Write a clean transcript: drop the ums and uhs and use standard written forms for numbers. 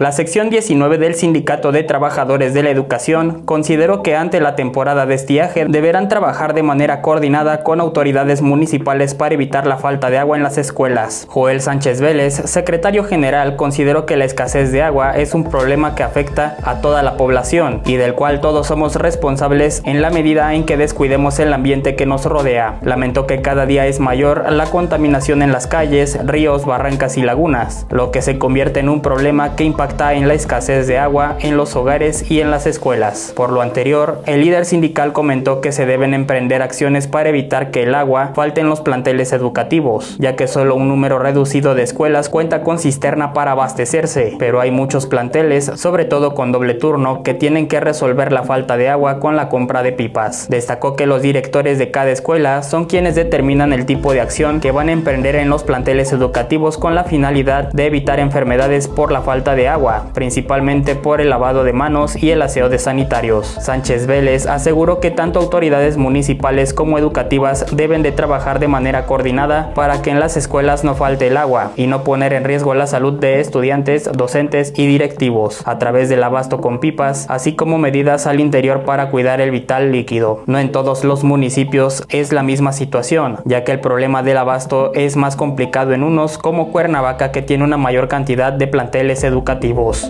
La sección 19 del Sindicato de Trabajadores de la Educación consideró que ante la temporada de estiaje deberán trabajar de manera coordinada con autoridades municipales para evitar la falta de agua en las escuelas. Joel Sánchez Vélez, secretario general, consideró que la escasez de agua es un problema que afecta a toda la población y del cual todos somos responsables en la medida en que descuidemos el ambiente que nos rodea. Lamentó que cada día es mayor la contaminación en las calles, ríos, barrancas y lagunas, lo que se convierte en un problema que impacta en la escasez de agua en los hogares y en las escuelas. Por lo anterior, el líder sindical comentó que se deben emprender acciones para evitar que el agua falte en los planteles educativos, ya que solo un número reducido de escuelas cuenta con cisterna para abastecerse, pero hay muchos planteles, sobre todo con doble turno, que tienen que resolver la falta de agua con la compra de pipas. Destacó que los directores de cada escuela son quienes determinan el tipo de acción que van a emprender en los planteles educativos con la finalidad de evitar enfermedades por la falta de agua, principalmente por el lavado de manos y el aseo de sanitarios. Sánchez Vélez aseguró que tanto autoridades municipales como educativas deben de trabajar de manera coordinada para que en las escuelas no falte el agua y no poner en riesgo la salud de estudiantes, docentes y directivos a través del abasto con pipas, así como medidas al interior para cuidar el vital líquido. No en todos los municipios es la misma situación, ya que el problema del abasto es más complicado en unos como Cuernavaca, que tiene una mayor cantidad de planteles educativos.